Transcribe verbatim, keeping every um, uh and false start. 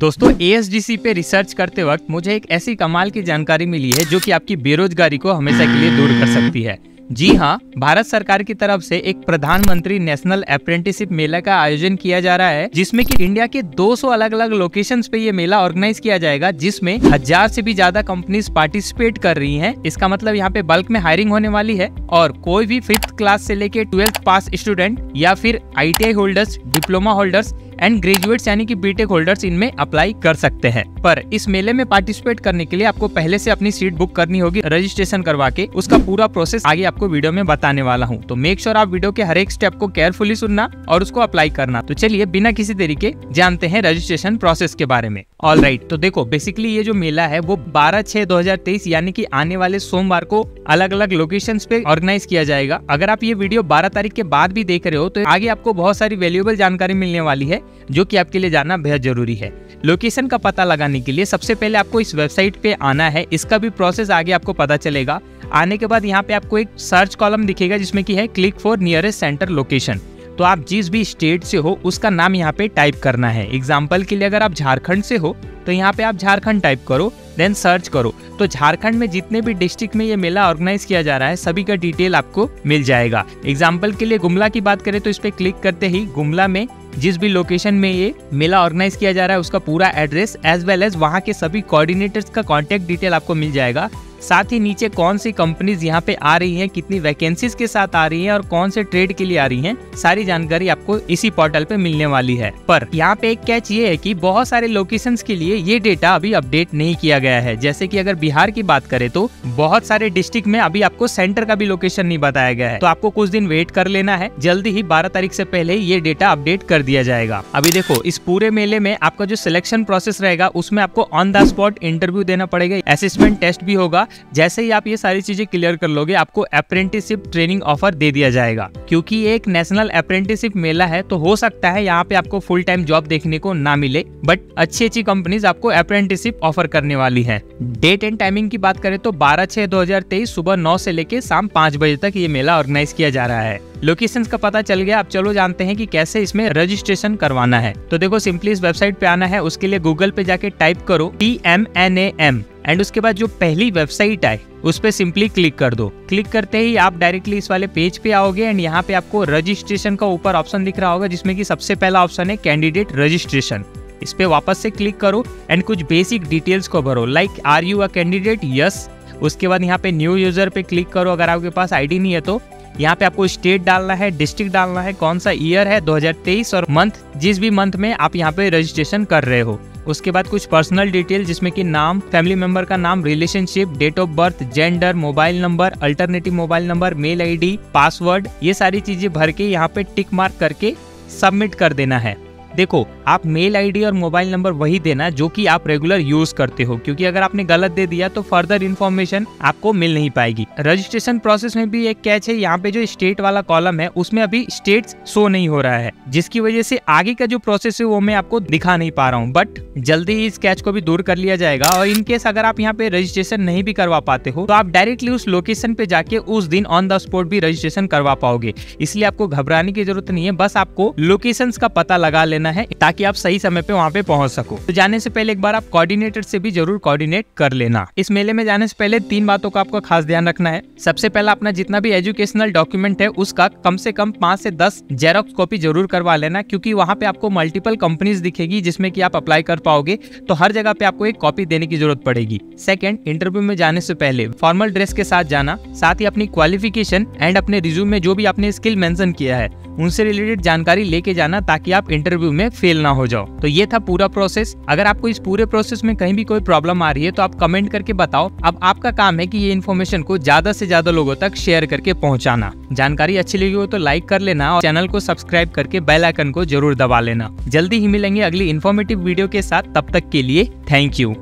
दोस्तों A S D C पे research करते वक्त मुझे एक ऐसी कमाल की जानकारी मिली है जो कि आपकी बेरोजगारी को हमेशा के लिए दूर कर सकती है। जी हाँ, भारत सरकार की तरफ से एक प्रधानमंत्री नेशनल अप्रेंटिसशिप मेला का आयोजन किया जा रहा है, जिसमें कि इंडिया के दो सौ अलग अलग लोकेशंस पे ये मेला ऑर्गेनाइज किया जाएगा, जिसमें हजार से भी ज्यादा कंपनीज पार्टिसिपेट कर रही हैं। इसका मतलब यहाँ पे बल्क में हायरिंग होने वाली है और कोई भी फिफ्थ क्लास से लेके ट्वेल्थ पास स्टूडेंट या फिर I T I holders, diploma holders and graduates यानी कि बीटेक होल्डर्स इनमें अप्लाई कर सकते हैं। पर इस मेले में पार्टिसिपेट करने के लिए आपको पहले से अपनी सीट बुक करनी होगी रजिस्ट्रेशन करवा के। उसका पूरा प्रोसेस आगे आपको वीडियो में बताने वाला हूँ, तो मेक श्योर आप वीडियो के हर एक स्टेप को केयरफुली सुनना और उसको अप्लाई करना। तो चलिए बिना किसी देरी के जानते हैं रजिस्ट्रेशन प्रोसेस के बारे में। ऑल राइट, तो देखो बेसिकली ये जो मेला है वो बारह छह दो हजार तेईस यानी की आने वाले सोमवार को अलग अलग लोकेशन पे ऑर्गेनाइज किया जाएगा। अगर आप ये वीडियो बारह तारीख के बाद भी देख रहे हो तो आगे आपको बहुत सारी वैल्यूएबल जानकारी मिलने वाली है जो कि आपके लिए जानना बेहद जरूरी है। लोकेशन का पता लगाने के लिए सबसे पहले आपको इस वेबसाइट पे आना है, इसका भी प्रोसेस आगे आपको पता चलेगा। आने के बाद यहाँ पे आपको एक सर्च कॉलम दिखेगा जिसमें कि है click for nearest centre location. तो आप जिस भी स्टेट से हो उसका नाम यहाँ पे टाइप करना है। एग्जाम्पल के लिए अगर आप झारखंड से हो तो यहाँ पे आप झारखंड टाइप करो, देन सर्च करो। तो झारखंड में जितने भी डिस्ट्रिक्ट में ये मेला ऑर्गेनाइज किया जा रहा है सभी का डिटेल आपको मिल जाएगा। एग्जाम्पल के लिए गुमला की बात करें तो इस पे क्लिक करते ही गुमला में जिस भी लोकेशन में ये मेला ऑर्गेनाइज किया जा रहा है उसका पूरा एड्रेस एज वेल एज वहाँ के सभी कोऑर्डिनेटर्स का कॉन्टेक्ट डिटेल आपको मिल जाएगा। साथ ही नीचे कौन सी कंपनीज यहाँ पे आ रही हैं, कितनी वैकेंसीज के साथ आ रही हैं और कौन से ट्रेड के लिए आ रही हैं, सारी जानकारी आपको इसी पोर्टल पे मिलने वाली है। पर यहाँ पे एक कैच ये है कि बहुत सारे लोकेशंस के लिए ये डेटा अभी अपडेट नहीं किया गया है। जैसे कि अगर बिहार की बात करें तो बहुत सारे डिस्ट्रिक्ट में अभी आपको सेंटर का भी लोकेशन नहीं बताया गया है, तो आपको कुछ दिन वेट कर लेना है। जल्दी ही बारह तारीख से पहले ये डेटा अपडेट कर दिया जाएगा। अभी देखो इस पूरे मेले में आपका जो सिलेक्शन प्रोसेस रहेगा उसमें आपको ऑन द स्पॉट इंटरव्यू देना पड़ेगा, असेसमेंट टेस्ट भी होगा। जैसे ही आप ये सारी चीजें क्लियर कर लोगे आपको अप्रेंटिसशिप ट्रेनिंग ऑफर दे दिया जाएगा। क्योंकि ये एक नेशनल अप्रेंटिसशिप मेला है तो हो सकता है यहाँ पे आपको फुल टाइम जॉब देखने को ना मिले, बट अच्छी अच्छी कंपनीज आपको अप्रेंटिसशिप ऑफर करने वाली है। डेट एंड टाइमिंग की बात करें तो बारह छह दो हजार तेईस सुबह नौ से लेकर शाम पाँच बजे तक ये मेला ऑर्गेनाइज किया जा रहा है। लोकेशंस का पता चल गया, अब चलो जानते हैं कि कैसे इसमें रजिस्ट्रेशन करवाना है। तो देखो सिंपली इस वेबसाइट पे आना है, उसके लिए गूगल पे जाके टाइप करो P M N A M and उसके बाद जो पहली वेबसाइट आए उस पे सिंपली क्लिक कर दो। क्लिक करते ही आप डायरेक्टली इस वाले पेज पे आओगे एंड यहाँ पे आपको रजिस्ट्रेशन का ऊपर ऑप्शन दिख रहा होगा जिसमें की सबसे पहला ऑप्शन है कैंडिडेट रजिस्ट्रेशन। इस पे वापस से क्लिक करो एंड कुछ बेसिक डिटेल्स को भरो, like are you a candidate, yes. उसके बाद यहाँ पे न्यू यूजर पे क्लिक करो अगर आपके पास आई डी नहीं है तो। यहाँ पे आपको स्टेट डालना है, डिस्ट्रिक्ट डालना है, कौन सा ईयर है दो हजार तेईस और मंथ, जिस भी मंथ में आप यहाँ पे रजिस्ट्रेशन कर रहे हो। उसके बाद कुछ पर्सनल डिटेल जिसमें कि नाम, फैमिली मेंबर का नाम, relationship, date of birth, gender, mobile number, alternative mobile number, mail ID, password, ये सारी चीजें भर के यहाँ पे टिक मार्क करके सबमिट कर देना है। देखो आप मेल आईडी और मोबाइल नंबर वही देना जो कि आप रेगुलर यूज करते हो, क्योंकि अगर आपने गलत दे दिया तो फर्दर इन्फॉर्मेशन आपको मिल नहीं पाएगी। रजिस्ट्रेशन प्रोसेस में भी एक कैच है, यहाँ पे जो स्टेट वाला कॉलम है उसमें अभी स्टेट्स शो नहीं हो रहा है, जिसकी वजह से आगे का जो प्रोसेस है वो मैं आपको दिखा नहीं पा रहा हूँ, बट जल्दी ही इस कैच को भी दूर कर लिया जाएगा। और इनकेस अगर आप यहाँ पे रजिस्ट्रेशन नहीं भी करवा पाते हो तो आप डायरेक्टली उस लोकेशन पे जाके उस दिन ऑन द स्पॉट भी रजिस्ट्रेशन करवा पाओगे, इसलिए आपको घबराने की जरूरत नहीं है। बस आपको लोकेशन का पता लगा लेना है ताकि आप सही समय पे वहाँ पे पहुँच सको। तो जाने से पहले एक बार आप कोऑर्डिनेटर से भी जरूर कोऑर्डिनेट कर लेना। इस मेले में जाने से पहले तीन बातों का आपको खास ध्यान रखना है। सबसे पहला अपना जितना भी एजुकेशनल डॉक्यूमेंट है उसका कम से कम पाँच से दस जेरोक्स कॉपी जरूर करवा लेना, क्योंकि वहाँ पे आपको मल्टीपल कंपनीज दिखेगी जिसमें की आप अप्लाई कर पाओगे, तो हर जगह पे आपको एक कॉपी देने की जरूरत पड़ेगी। सेकंड, इंटरव्यू में जाने से पहले फॉर्मल ड्रेस के साथ जाना, साथ ही अपनी क्वालिफिकेशन एंड अपने रिज्यूम में जो भी आपने स्किल मेंशन किया है उनसे रिलेटेड जानकारी लेके जाना ताकि आप इंटरव्यू में फेल ना हो जाओ। तो ये था पूरा प्रोसेस। अगर आपको इस पूरे प्रोसेस में कहीं भी कोई प्रॉब्लम आ रही है तो आप कमेंट करके बताओ। अब आपका काम है कि ये इन्फॉर्मेशन को ज्यादा से ज्यादा लोगों तक शेयर करके पहुंचाना। जानकारी अच्छी लगी हो तो लाइक कर लेना और चैनल को सब्सक्राइब करके बेल आइकन को जरूर दबा लेना। जल्दी ही मिलेंगे अगली इन्फॉर्मेटिव वीडियो के साथ, तब तक के लिए थैंक यू।